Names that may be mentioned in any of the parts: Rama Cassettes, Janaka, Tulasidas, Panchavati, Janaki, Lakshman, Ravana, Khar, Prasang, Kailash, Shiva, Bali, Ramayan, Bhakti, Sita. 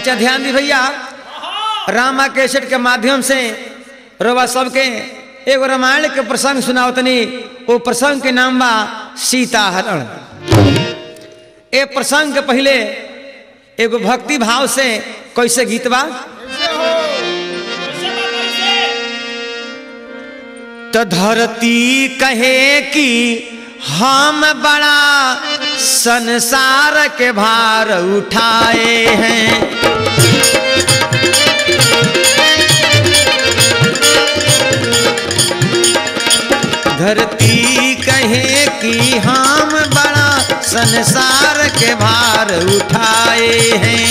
अच्छा ध्यान दी भैया, रामा कैसेट के माध्यम से रोबा सबके एगो रामायण के प्रसंग सुनाओ तनी। वो प्रसंग के नाम बा सीता हरण। ए प्रसंग के पहले एगो भक्ति भाव से कैसे गीत बा। तो धरती कहे कि हम बड़ा संसार के भार उठाए हैं, धरती कहे कि हम बड़ा संसार के भार उठाए हैं।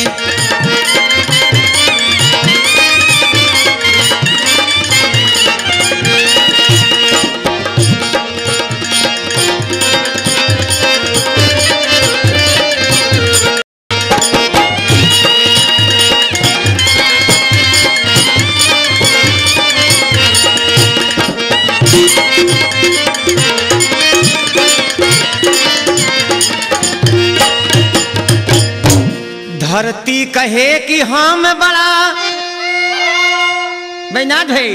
धरती कहे कि हम बड़ा बैनाथ भाई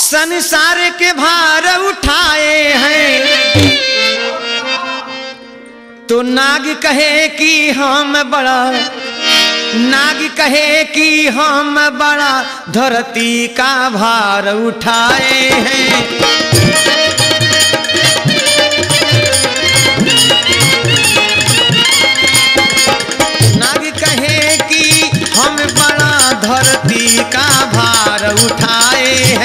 संसार के भार उठाए हैं, तो नाग कहे कि हम बड़ा, नाग कहे कि हम बड़ा धरती का भार उठाए हैं। धरती का भार उठाए हैं,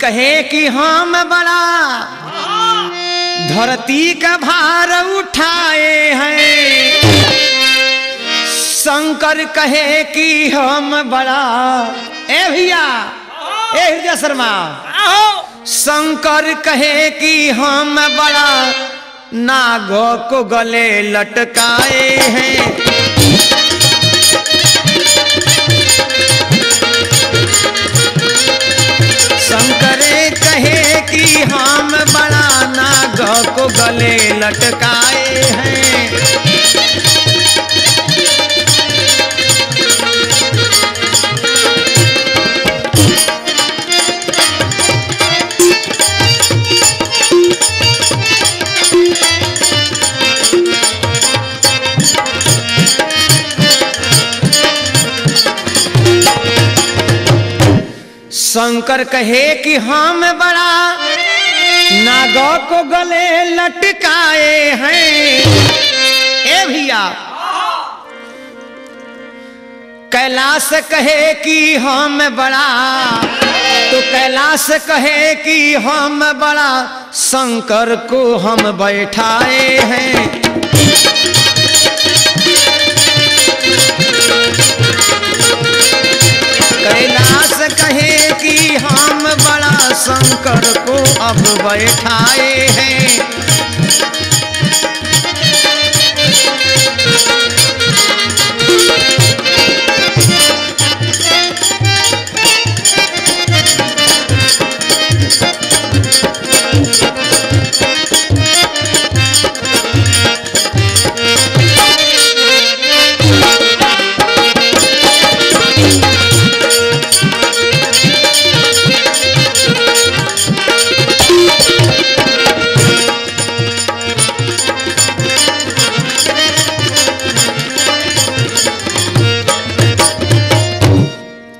कहे कि हम बड़ा धरती का भार उठाए हैं, शंकर कहे कि हम बड़ा, ए भैया ए हृदय शर्मा, शंकर कहे कि हम बड़ा नागों को गले लटकाए हैं। कहे कि हम बड़ा नाग को गले लटकाए हैं, शंकर कहे कि हम बड़ा नागों को गले लटकाए हैं। ए भैया कैलाश कहे कि हम बड़ा, तो कैलाश कहे कि हम बड़ा शंकर को हम बैठाए हैं। कैलाश कहे कि हम बड़ा शंकर को अब बैठाए हैं,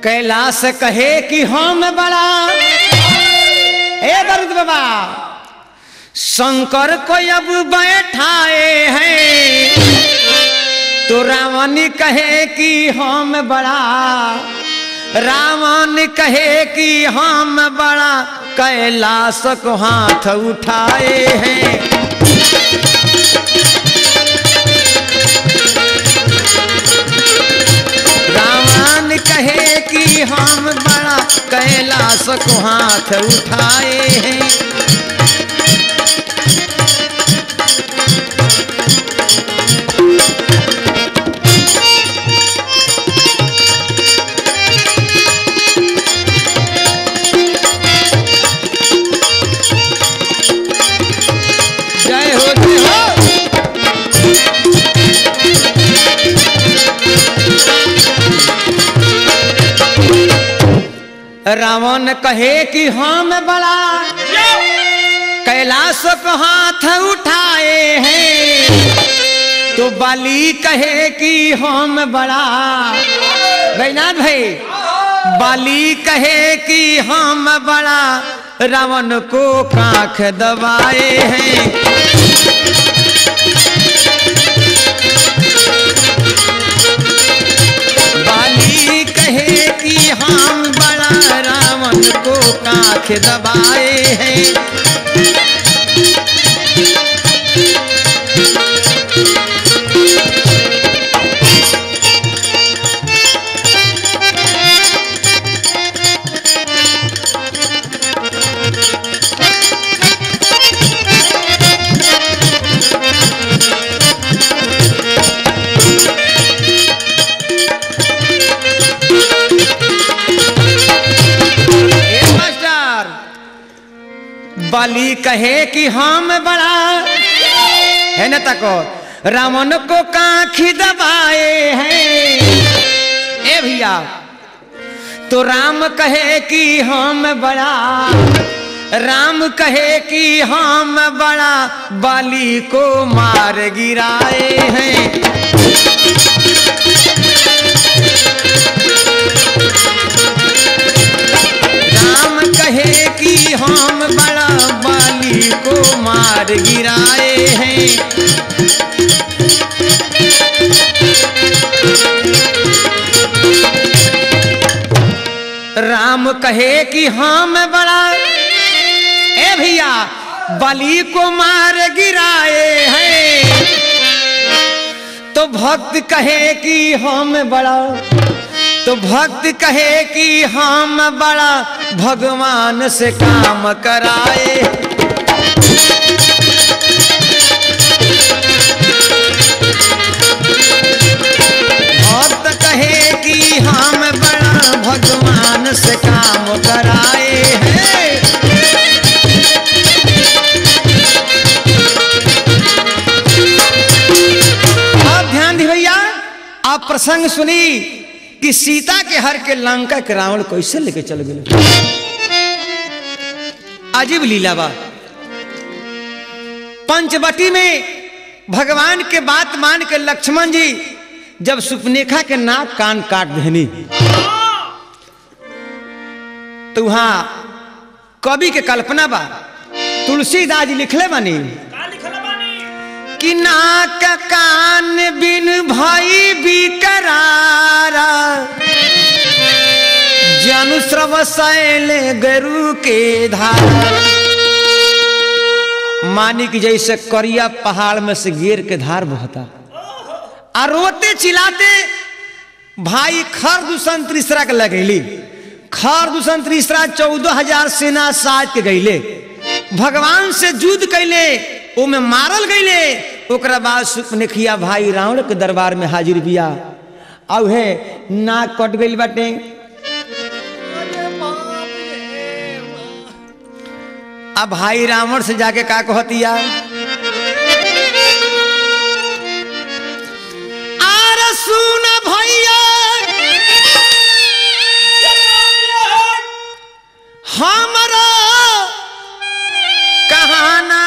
कैलाश कहे कि हम बड़ा, ए दरुद बाबा शंकर को अब बैठाए हैं, तो रावणी कहे कि हम बड़ा, रावण कहे कि हम बड़ा, कैलाश को हाथ उठाए हैं। रावण कहे कि हम बड़ा, कैलाश को हाथ उठाए हैं। रावण कहे कि हम बड़ा, कैलाश को हाथ उठाए हैं। तो बाली कहे कि हम बड़ा, बैनाथ भाई बाली कहे कि हम बड़ा, रावण को कांख दबाए हैं। कांख दबाए हैं। बाली कहे कि हम बड़ा है न तको, रावण को कांखी दबाए हैं। ए भैया, तो राम कहे कि हम बड़ा, राम कहे कि हम बड़ा, बाली को मार गिराए हैं। कहे कि हम बड़ा, बाली को मार गिराए हैं। राम कहे कि हम बड़ा, ए भैया बाली को मार गिराए हैं। तो भक्त कहे कि हम बड़ा, तो भक्त कहे कि हम बड़ा, भगवान से काम कराए। भक्त कहे कि हम बड़ा, भगवान से काम कराए हैं। अब ध्यान दी भैया, आप प्रसंग सुनी कि सीता के हर के लंका के रावण कैसे लेके चल गए। अजीब लीला बा। पंचवटी में भगवान के बात मान के लक्ष्मण जी जब सुपनेखा के नाक कान काट देनी, तो वहां कवि के कल्पना बा, तुलसीदास जी लिखले बानी कि नाक कान बिन भाई बिकरारा, जनु श्रव शैल गरु के धारा। मानिक जैसे करिया पहाड़ में से गिर के धार बहता। और रोते चिल्लाते भाई खर दूषण तीसरा के लगैली। खर दूषण तीसरा 14,000 सेना साथ के गईले, भगवान से युद्ध कैले, वो में मारल गईले। ओकरा बाद सुपनेखिया भाई रावण के दरबार में हाजिर बिया। अब है नाक कट गई बाटे, अब भाई रावण से जाके का कहतिया, अरे सुन भैया हमरा कहाना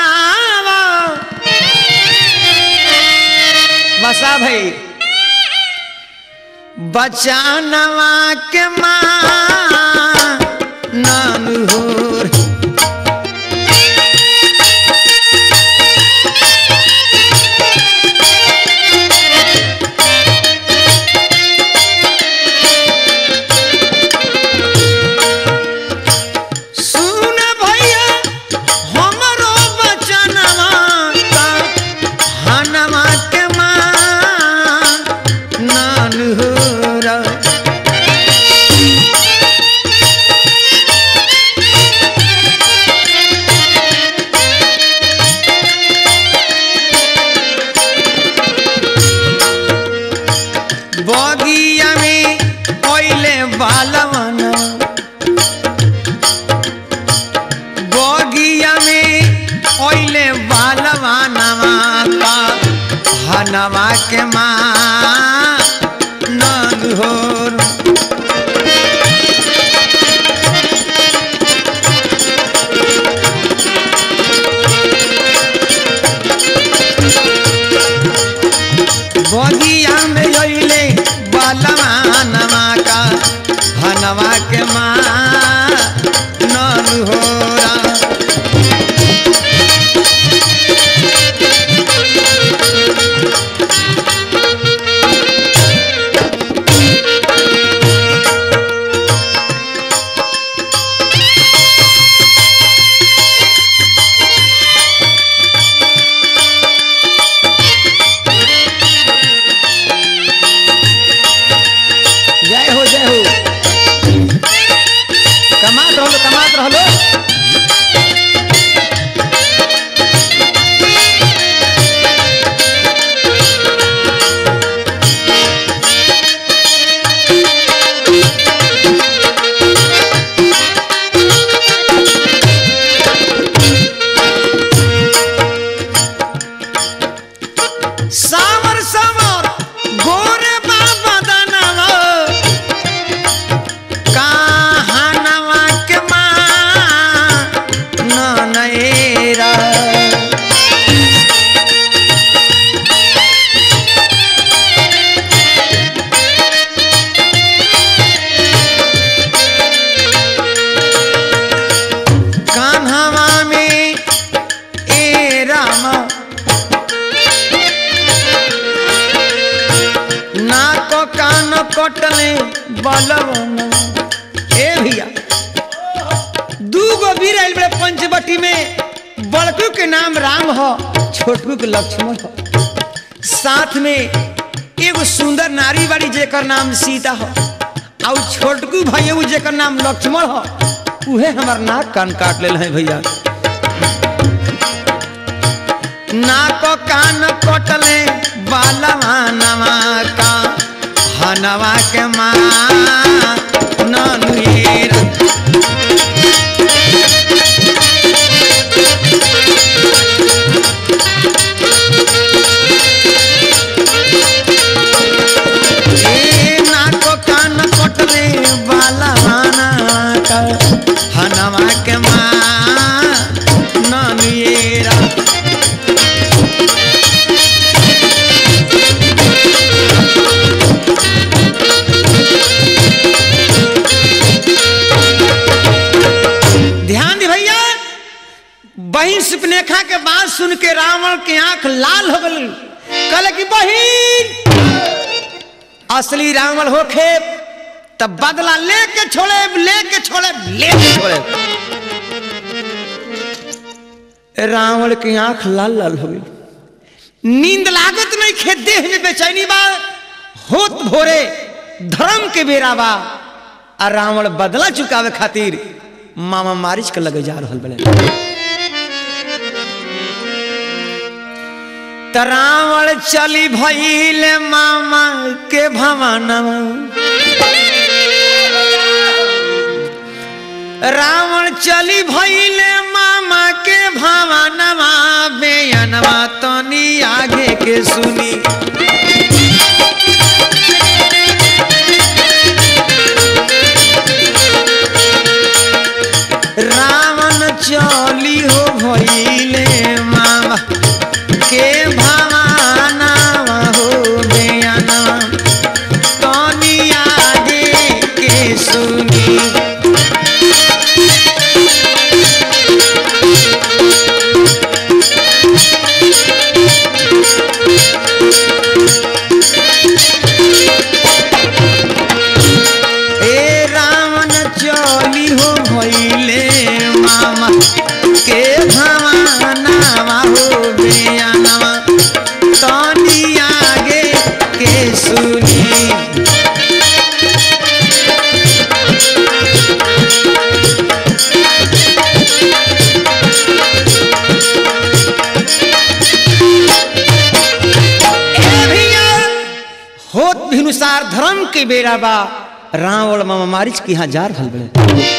बसा भाई बचानवा के माँ नानूर। बाबा के माँ नंदोर बोधिया में योले बालमा नमा का हनवा के माँ लक्ष्मण साथ में एगो सुंदर नारी बाड़ी जेकर नाम सीता हो और छोटकू भाई जेकर नाम लक्ष्मण हो उहे हमार नाक कान काट लेल है भैया। नाक कान कटले बालवा नवा का हनवा के माँ सुपनेखा के बात सुन के रावण के आंख लाल हो गई। कहले कि बहिन असली रावण होखे तब बदला लेके छोड़े लेके छोड़े लेके छोड़े। रावण के आंख लाल लाल हो गई, नींद लागत नहीं खे, देह में बेचैनी बा, होत भोरे धर्म के बेरा बा। आ रावण बदला चुकावे खातिर मामा मारिच के लगे जा रहल बने। रावण चली भइल मामा के भवनवा, रावण चली भइल मामा के भवनवा, बेयनवा तनी आगे के सुनी। रावण चली हो भइल मामा के भावाना हो बेयाना तोनी आगे के सुनी। ए रावण चली हो भइले मामा के भावाना हो बेयाना आगे के सुनी। होत भिनुसार धर्म के बेरा बा, रावण मामा मारिच की यहाँ जा रहल बड़े।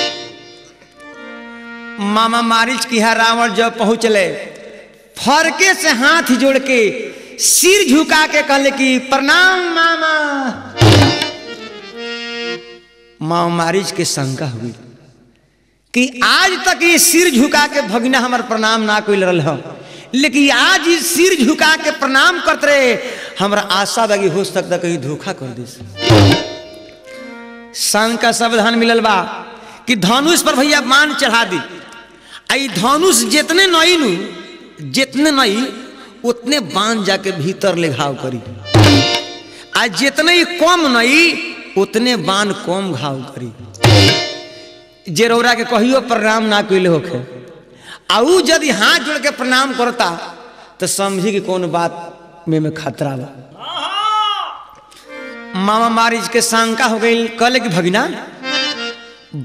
मामा मारिच की यहाँ रावण जब पहुँचले फरके से हाथ जोड़ के सिर झुका के कहले कि प्रणाम मामा। माँ मारिच के शंका हुई कि आज तक ये सिर झुका के भगिना हमार प्रणाम ना कोई लड़ल हो, लेकिन आज इस सिर झुका के प्रणाम करते रहे, हमारा आशा बाकी हो सकता कहीं धोखा कर दे। शंका सावधान मिलल बा कि धनुष पर भैया मान चढ़ा दी। आई धनुष जितने नई उतने बांध जाके भीतर ले घाव करी, आज जितने कम नई उतने बांध कम घाव करी। जे रौरा के कहियो प्रणाम ना कइले होखे आऊ यदि हाथ जोड़ के प्रणाम करता तो समझी कि कौन बात में खतरा बा। मामा मारिच के शंका हो गई, कहले कि भगिना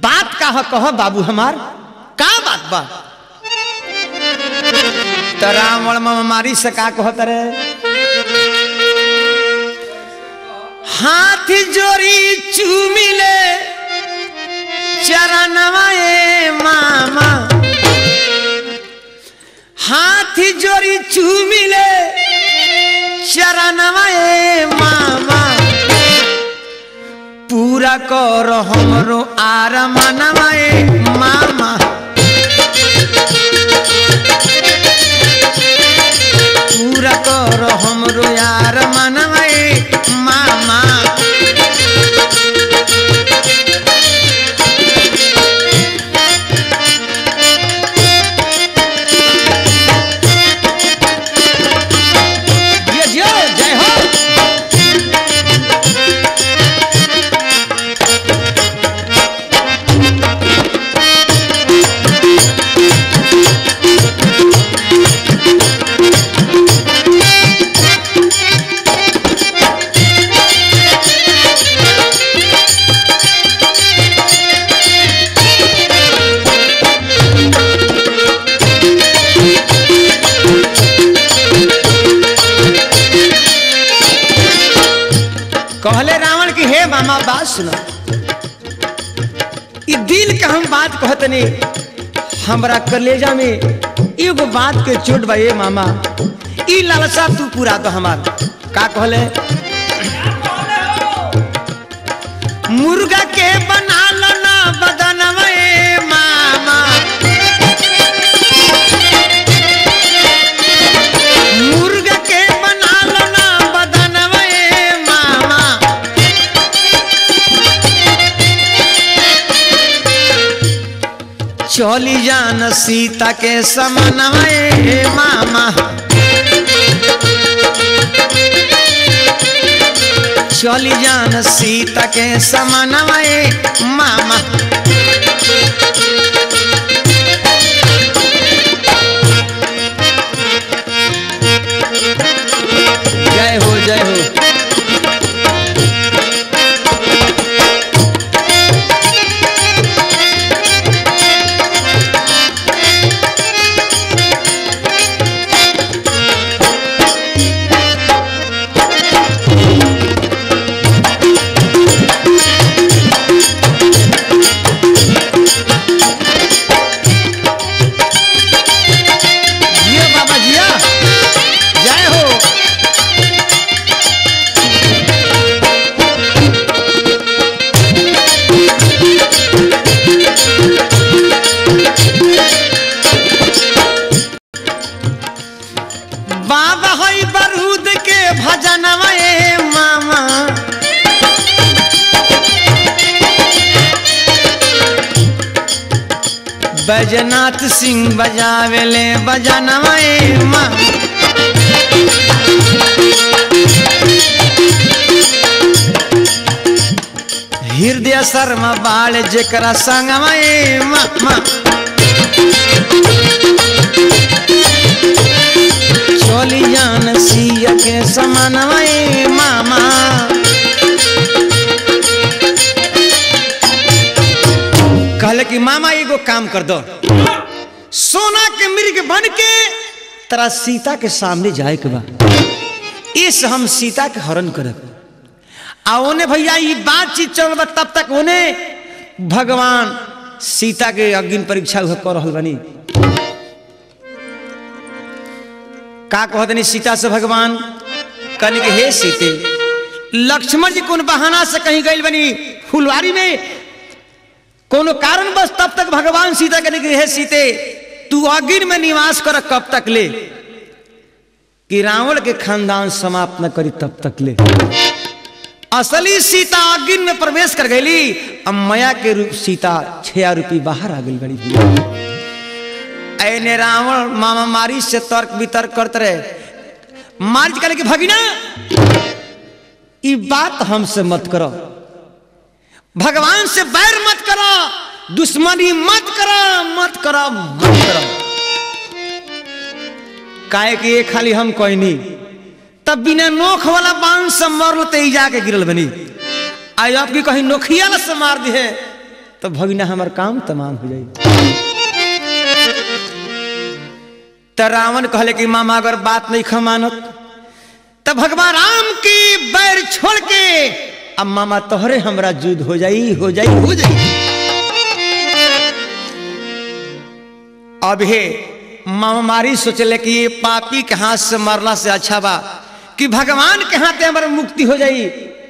बात का कह बाबू, हमार का बात बा। तो रावण मामा मारिच से का कहत रहे, हाथ जोड़ी चूमिले चरणवा ए मामा, हाथ जोड़ी चूमिले चरणवा ए मामा, पूरा करो हमरो आरमानवा ए मामा, पूरा करो हमरो आरमानवा ए मामा। दिल का हम बात कहते नहीं, हमरा कलेजा में एगो बात के चोट बा ए मामा, ई लालसा तू पूरा तो हमार। का कहले, मुर्गा के बना लो ना बदनवा ए मामा, मुर्गा के बना लो ना बदनवा ए मामा, चोली जान सीता के समनवा ए मामा, चोली जान सीता के समनवा ए मामा। जय हो, जय हो। बैजनाथ सिंह बजावेले बजनवा ए मामा, हृदय शर्मा बाल जेकरा संगवा ए मामा, चोली जान सिया के समानवा ए मामा। कहले कि मामा एगो काम कर दो, सोना के मिर्ग बन के तरा सीता के सामने जाए के बा, इस हम सीता के हरण करब। आ ओने भैया ये बातचीत चल बा, तब तक ओने भगवान सीता के अग्नि परीक्षा कर रहल बनी। का कहत नहीं सीता से भगवान, कहने के हे सीते, लक्ष्मण जी कौन बहाना से कहीं गई बनी फुलवारी में, कोनो कारण बस, तब तक भगवान सीता कहने के हे सीते तू अगिर में निवास कर, कब तक ले कि रावण के खानदान समाप्त न करी तब तक ले। असली सीता अगिन में प्रवेश कर गई, अम्मया के रूप सीता 6 रूपी बाहर आ गई। ऐने रावण मामा मारिच से तर्क वितर्क करते रहे। मारिच कहने की भगिना ये बात हमसे मत करो, भगवान से बैर मत करो, दुश्मनी मत करो, मत करो, मत करो, काहे कि ये खाली हम कोई नहीं। तब बिना नोख वाला बाण से मरल ते जाके गिरल बनी। आज आपकी कहीं नोखिया से मार दी है तो भगिना हमार काम तमाम हो जाए। तो रावण कहले कि मामा अगर बात नहीं खमानत तब भगवान राम की बैर छोड़ के अब मामा तोहरे हमरा युद्ध हो जाई, हो जाई, हो जाई। अब हे मामा मारी सोचले कि ये पापी के हाथ से मरला से अच्छा बा कि भगवान के हाथ हमारे मुक्ति हो जाई,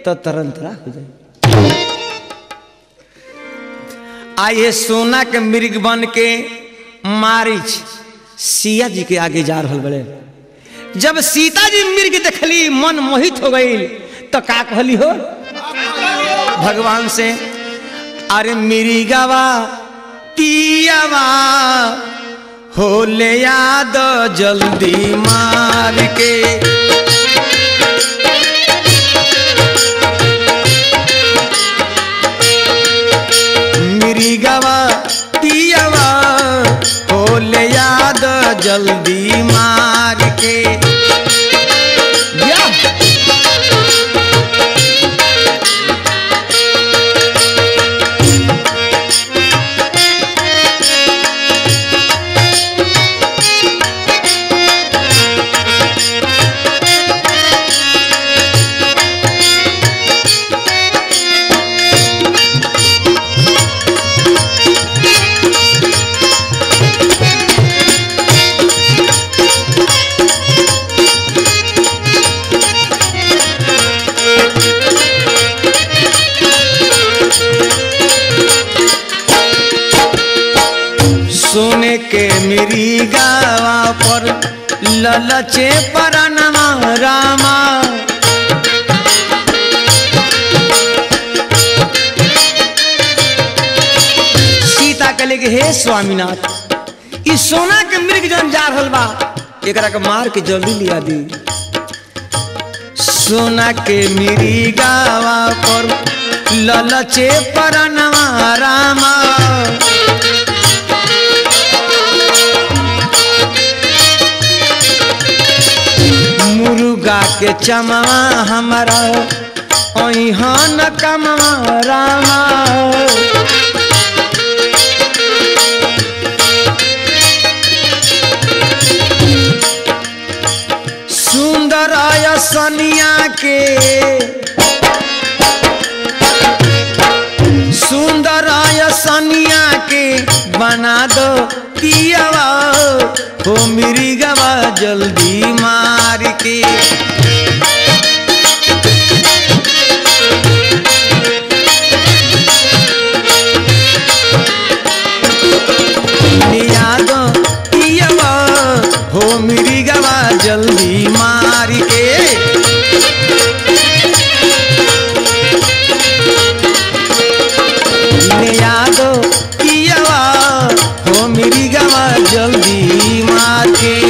तो तरंतरा हो जाई। आइए सोना के मृग बन के मारिच सिया जी के आगे जा रहा बड़े। जब सीता जी मिर्ग देखली मन मोहित हो गई तो का कहली हो भगवान से, अरे मिर्गवा पियावा हो ले याद जल्दी मार के, मिर्गवा पियावा हो ले याद जल्दी मार के। ललचे परनमा रामा सीता कहले कि हे स्वामीनाथ, इस सोना के मृग जन जा रहल बा एकरा के मार के जल्दी लिया दी। सोना के मृगवा पर ललचे परनमा रामा, मुर्गा के चमवा हमारा ओहन कमवा रामा, सुंदर सनिया के, सुंदर सनिया के बना दो पियावा हो मृगवा जल्दी मार के। नियादो पियावा हो मृगवा जल्दी मार के। नियादो पियावा हो मृगवा जल्दी मार के।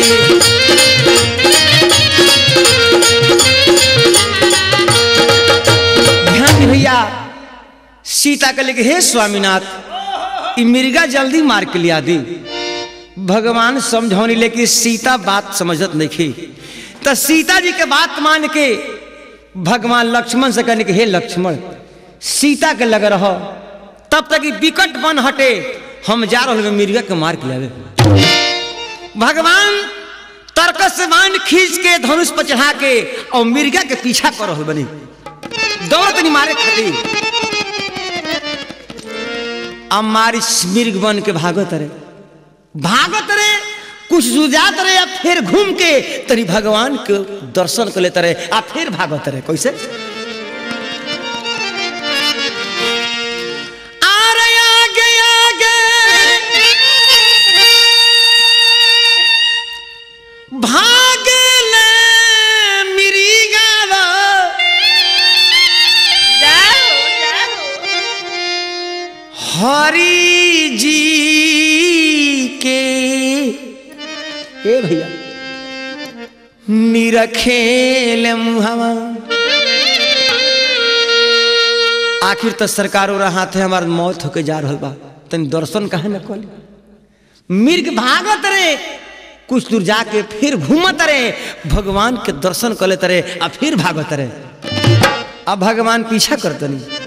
सीता के लेके हे स्वामीनाथ मिर्गा जल्दी मार के लिया दी। भगवान समझौनी लेकिन सीता बात समझत नहीं थी। तो सीता जी के बात मान के भगवान लक्ष्मण से कहने के हे लक्ष्मण, सीता के लग रहो तब तक विकट बन हटे, हम जा रहे मिर्गा के मार के लावे। भगवान तर्कस से बाण खींच के धनुष पर चढ़ा के और मिर्गा के पीछा कर रहे बनी दौड़त नहीं मारे खातिर। मारिच मृग बन के भागत रहे, कुछ सुझात रहे आप फिर घूम के तरी भगवान के दर्शन कर लेते रहे आप फिर भागवत रहे कैसे खेल मुहावा आखिर तो सरकार और हाथ है हमार मौत होके जा रहा बा तन दर्शन कहे न कल मिर्ग भागत रहे कुछ दूर जाके फिर घूमत रहे भगवान के दर्शन कर लेते रहे अब फिर भागत रहे अब भगवान पीछा करते नहीं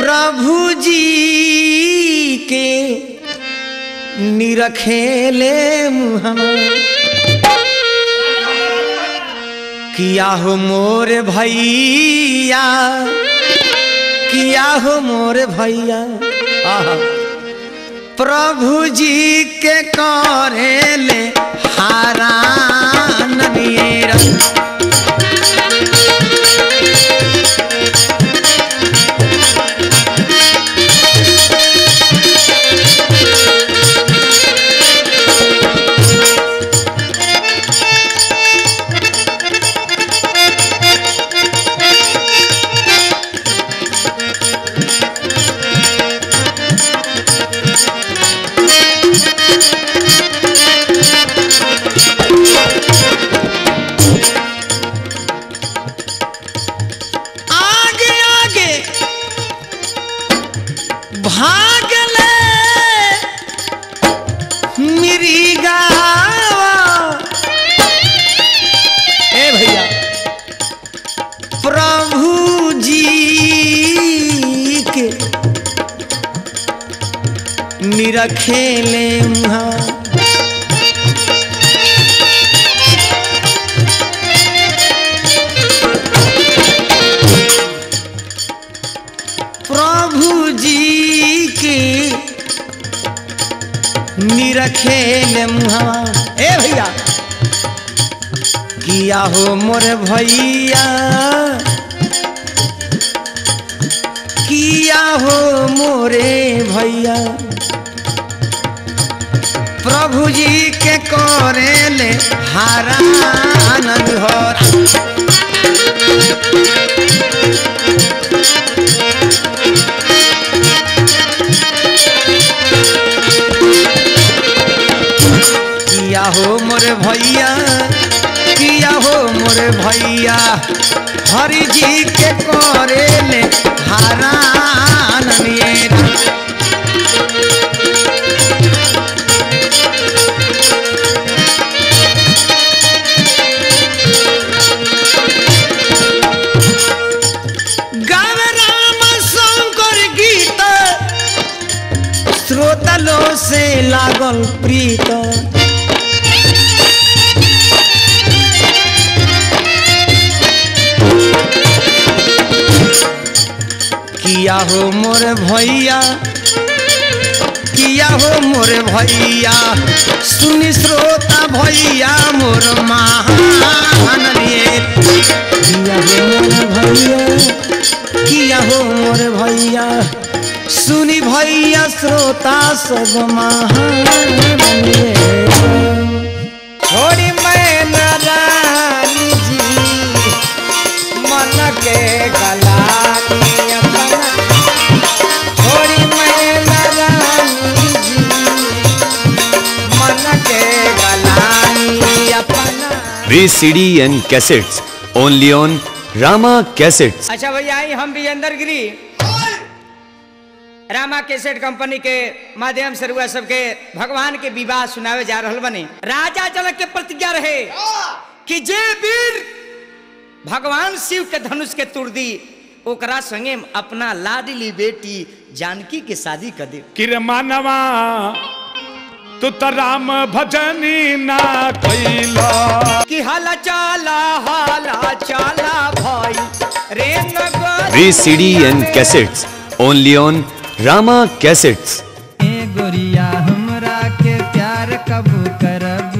प्रभु जी के निरखेले मुहम किया हो मोर भैया किया हो मोर भैया प्रभु जी के करेले हरान मेरा रखेले मुहा प्रभु जी की निरखेले मुहा ए भैया किया हो मोर भैया किया हो मोरे भैया प्रभु जी के करेले हरान किया हो मोरे भैया किया हो मोरे भैया हरि जी के करेले हरान लागल प्रीत किया हो मोर भैया किया हो मोर भैया सुन श्रोता भैया मोर महान किया हो मोर भैया किया हो मोर भैया सुनी भैया श्रोता सब महान VCD and cassettes only on Rama Cassettes। अच्छा भैया हम भी अंदर गिरी रामा कैसेट कंपनी के माध्यम से रुआ सबके भगवान के विवाह सुनावे जा रहा बने। राजा जनक के प्रतिज्ञा रहे कि जे वीर भगवान शिव के धनुष के तोड़ दी ओकरा संगे अपना लाडली बेटी जानकी के शादी कर दे। तू तो राम भजनी ना कैला कि हाला चाला भाई रे CD and cassettes only on Rama cassettes. ए गोरिया हमरा के प्यार कब करब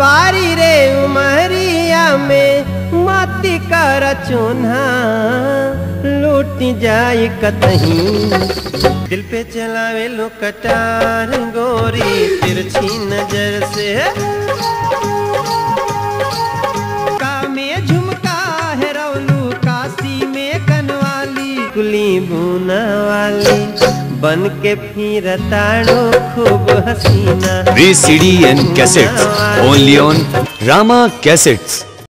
बारी रे उमरिया में माती कर चुना लूटी जाए कतहीं दिल पे चलावे लो कटार गोरी तिरछी नजर से कामे झुमका है रौलू काशी में कनवाली कुली बुना वाली बन के फिरता लो खूब हसीना। रे CD and cassettes only on Rama cassettes.